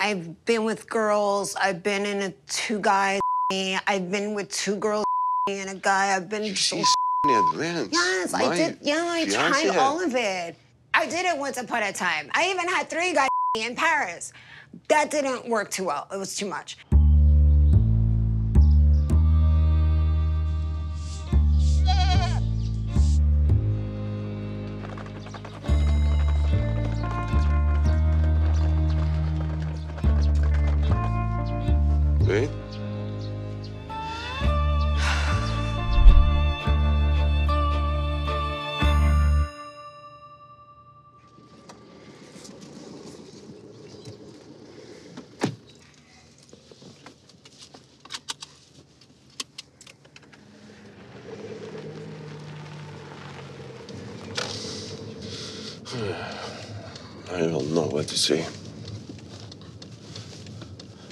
And I've been with girls. I've been in a two guys. I've been with two girls and a guy. I've been. She's advanced. Yes, I did. Yeah, I tried all of it. I did it once upon a time. I even had three guys in Paris. That didn't work too well. It was too much. Wait. I don't know what to say,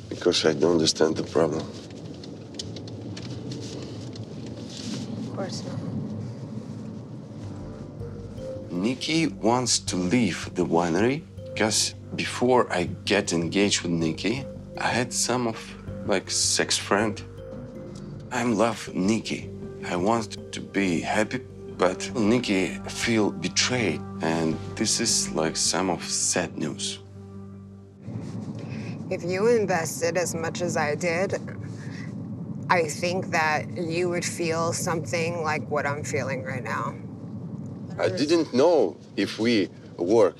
because I don't understand the problem. Of course not. Nikki wants to leave the winery, because before I get engaged with Nikki, I had some of, like, sex friend. I love Nikki. I want to be happy. But Nikki feel betrayed, and this is like some of sad news. If you invested as much as I did, I think that you would feel something like what I'm feeling right now. I didn't know if we work.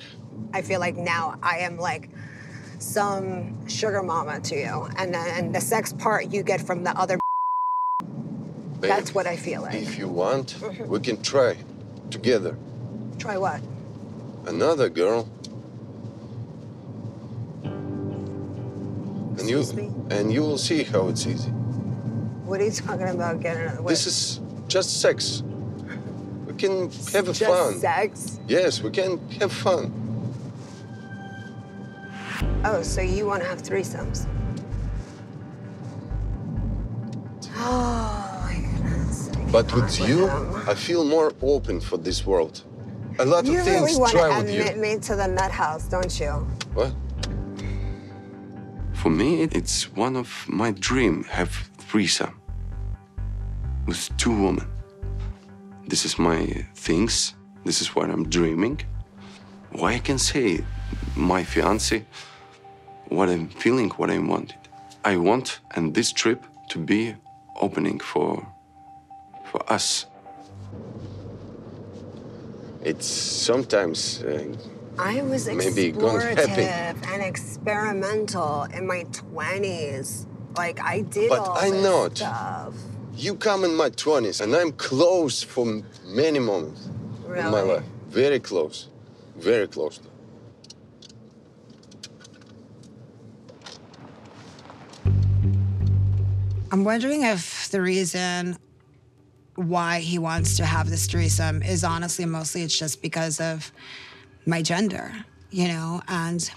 I feel like now I am like some sugar mama to you, and the sex part you get from the other. Babe, that's what I feel like. If you want, we can try together. Try what? Another girl. And you will see how it's easy. What are you talking about? Getting another way? This is just sex. We can have just fun. Just sex? Yes, we can have fun. Oh, so you want to have threesomes? Oh. But with you, I feel more open for this world. A lot of things try with you. You really want to admit me to the nut house, don't you? What? For me, it's one of my dream, have threesome with two women. This is my things. This is what I'm dreaming. Why I can say my fiancé what I'm feeling, what I wanted. I want, and this trip to be opening for us. It's sometimes I was maybe explorative and experimental in my 20s. Like, I did but all I this not. Stuff. You come in my 20s, and I'm close for many moments really? In my life. Very close. Very close. I'm wondering if the reason why he wants to have this threesome is honestly mostly it's just because of my gender, you know, and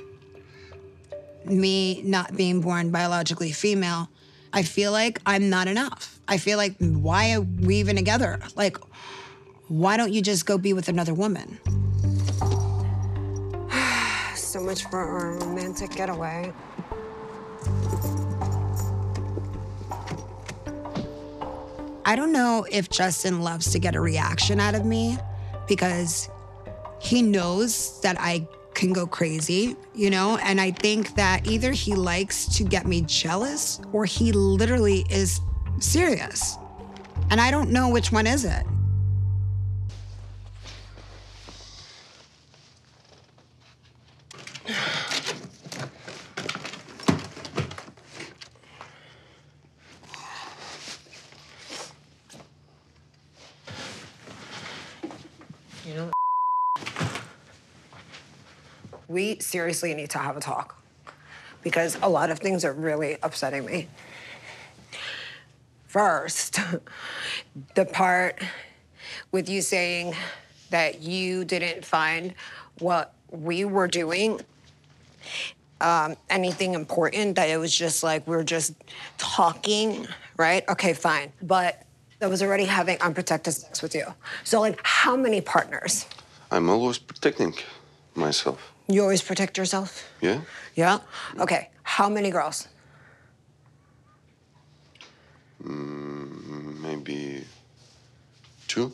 me not being born biologically female. I feel like I'm not enough. I feel like, why are we even together? Like, why don't you just go be with another woman? So much for our romantic getaway. I don't know if Justin loves to get a reaction out of me because he knows that I can go crazy, you know? And I think that either he likes to get me jealous or he literally is serious. And I don't know which one is it. We seriously need to have a talk because a lot of things are really upsetting me. First, the part with you saying that you didn't find what we were doing anything important, that it was just like we were just talking, right? Okay, fine. But I was already having unprotected sex with you. So, like, how many partners? I'm always protecting myself. You always protect yourself? Yeah. Yeah? Okay. How many girls? Maybe two.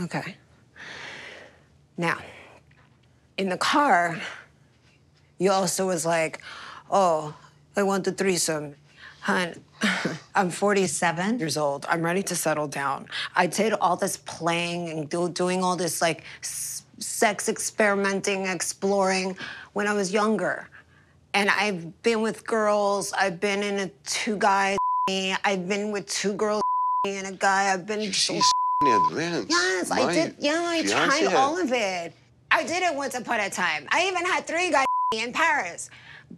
Okay. Now, in the car, you also was like, oh, I want the threesome. Hun, I'm 47 years old. I'm ready to settle down. I did all this playing and doing all this, like, sex experimenting, exploring when I was younger. And I've been with girls. I've been in a two guy. I've been with two girls and a guy. I've been. She's advanced. Yes, I did. Yeah, I tried all of it. I did it once upon a time. I even had three guys in Paris.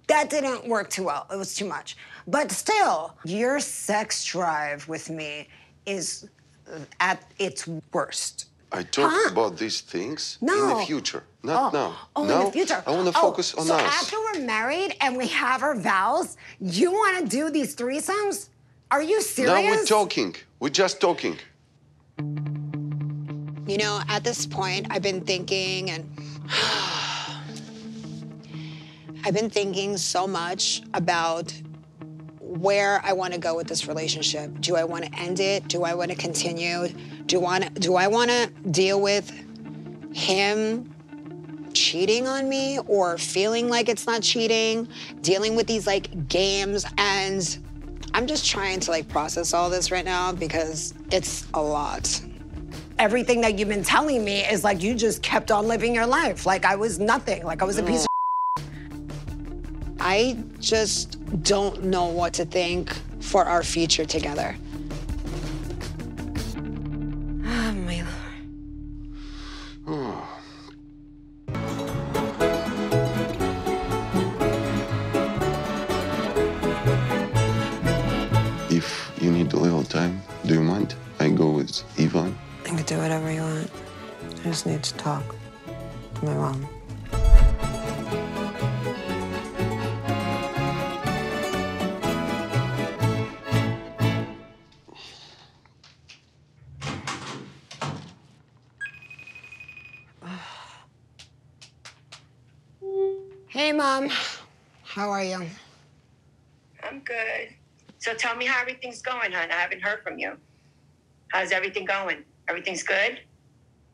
That didn't work too well. It was too much. But still, your sex drive with me is at its worst. I talk about these things in the future, not now. Oh, now, in the future. I want to focus on us. So after we're married and we have our vows, you want to do these threesomes? Are you serious? Now we're talking. We're just talking. You know, at this point, I've been thinking and... I've been thinking so much about where I want to go with this relationship. Do I want to end it? Do I want to continue? Do I want to deal with him cheating on me or feeling like it's not cheating, dealing with these, like, games? And I'm just trying to, like, process all this right now because it's a lot. Everything that you've been telling me is, like, you just kept on living your life. Like, I was nothing. Like, I was a piece of I just don't know what to think for our future together. Ah, my Lord. Oh. If you need a little time, do you mind? I go with Yvonne. I can do whatever you want. I just need to talk to my mom. Hey, Mom. How are you? I'm good. So tell me how everything's going, hon. I haven't heard from you. How's everything going? Everything's good?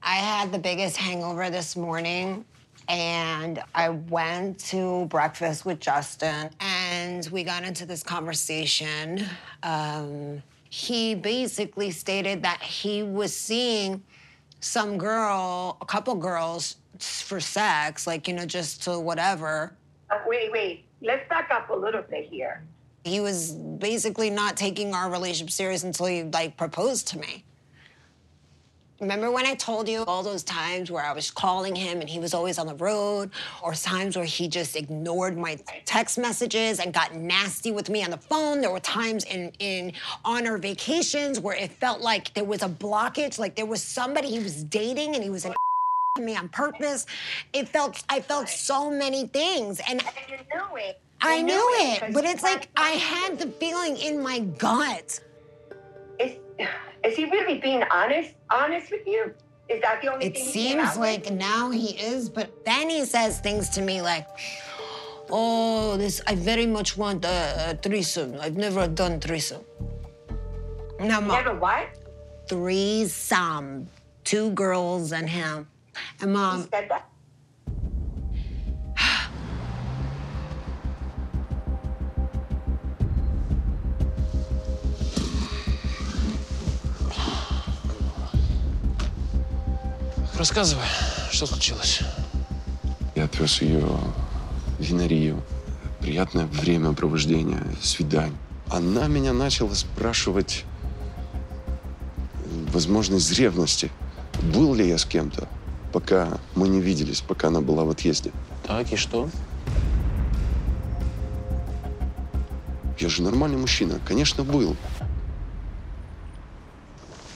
I had the biggest hangover this morning, and I went to breakfast with Justin, and we got into this conversation. He basically stated that he was seeing some girl, a couple girls, for sex, like, you know, just to whatever. Wait, let's back up a little bit here. He was basically not taking our relationship serious until he, like, proposed to me. Remember when I told you all those times where I was calling him and he was always on the road, or times where he just ignored my text messages and got nasty with me on the phone? There were times on our vacations where it felt like there was a blockage, like there was somebody he was dating and he was an to me on purpose. I felt so many things, and you knew it. I knew it, but it's like I had the feeling in my gut. Is he really being honest with you? Is that the only thing? It seems like now he is, but then he says things to me like, "Oh, this I very much want a threesome. I've never done threesome." Now, Mom, never what? Threesome, two girls and him. And Mom, he said that? Рассказывай, что случилось? Я отвез ее в винарию. Приятное времяпровождение, свидание. Она меня начала спрашивать, возможно, из ревности, был ли я с кем-то. Пока мы не виделись, пока она была в отъезде. Так, и что? Я же нормальный мужчина. Конечно, был.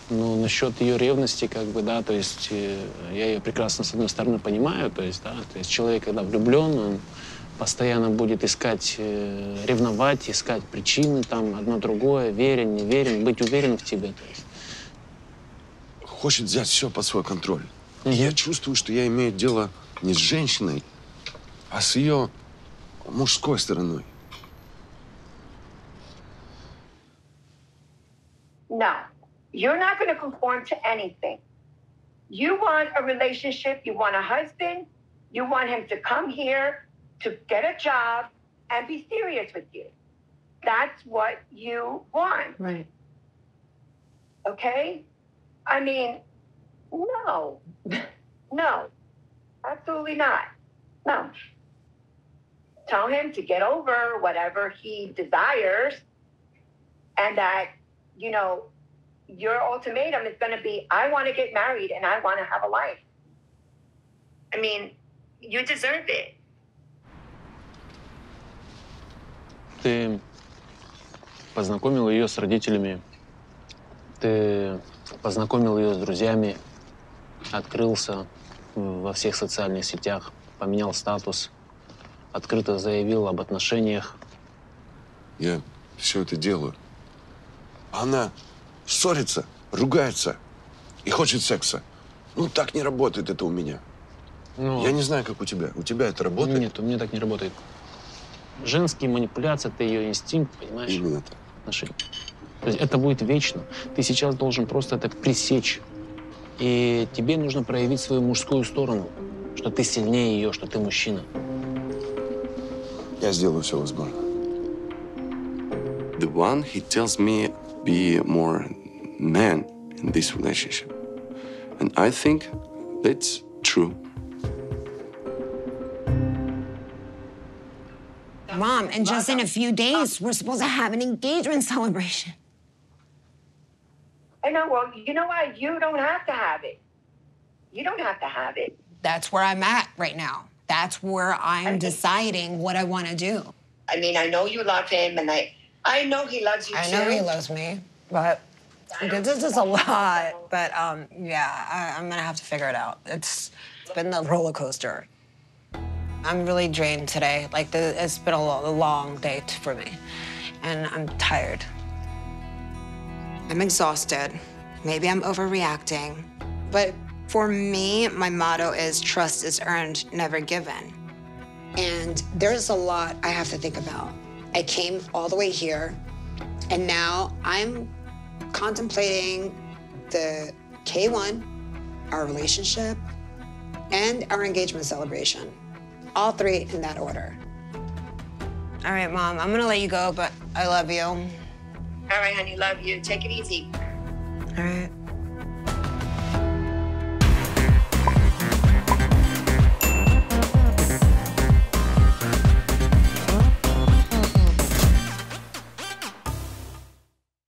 Ну, насчет ее ревности, как бы, да, то есть я ее прекрасно, с одной стороны, понимаю, то есть, да, то есть человек, когда влюблен, он постоянно будет искать, ревновать, искать причины, там, одно другое, верен, не верен, быть уверен в тебе, то есть. Хочет взять все под свой контроль. Я чувствую, что я имею дело не с женщиной, а с ее мужской стороной. No, you're not going to conform to anything. You want a relationship, you want a husband, you want him to come here to get a job and be serious with you. That's what you want. Right. Okay? I mean, no. No. Absolutely not. No. Tell him to get over whatever he desires and that, you know, your ultimatum is going to be, I want to get married and I want to have a life. I mean, you deserve it. Ты познакомил ее с родителями, ты познакомил ее с друзьями, открылся во всех социальных сетях, поменял статус, открыто заявил об отношениях. Я все это делаю. Она ссорится, ругается и хочет секса. Ну, так не работает это у меня. Но... Я не знаю, как у тебя. У тебя это работает? Нет, у меня так не работает. Женские манипуляции – это ее инстинкт, понимаешь? Именно так. Отношения. То есть это будет вечно. Ты сейчас должен просто это пресечь. И тебе нужно проявить свою мужскую сторону, что ты сильнее ее, что ты мужчина. Я сделаю все возможное. The one, he tells me be more man in this relationship. And I think that's true. Mom, and just in a few days, we're supposed to have an engagement celebration. I know, well, you know what? You don't have to have it. You don't have to have it. That's where I'm at right now. That's where I'm deciding what I want to do. I mean, I know you love him, and I know he loves you, too. I know he loves me, but this is a lot. But, yeah, I'm going to have to figure it out. It's been the roller coaster. I'm really drained today. Like, it's been a long day for me, and I'm tired. I'm exhausted. Maybe I'm overreacting. But for me, my motto is trust is earned, never given. And there's a lot I have to think about. I came all the way here, and now I'm contemplating the K1, our relationship, and our engagement celebration. All three in that order. All right, Mom, I'm gonna let you go, but I love you. All right, honey, love you. Take it easy. All right.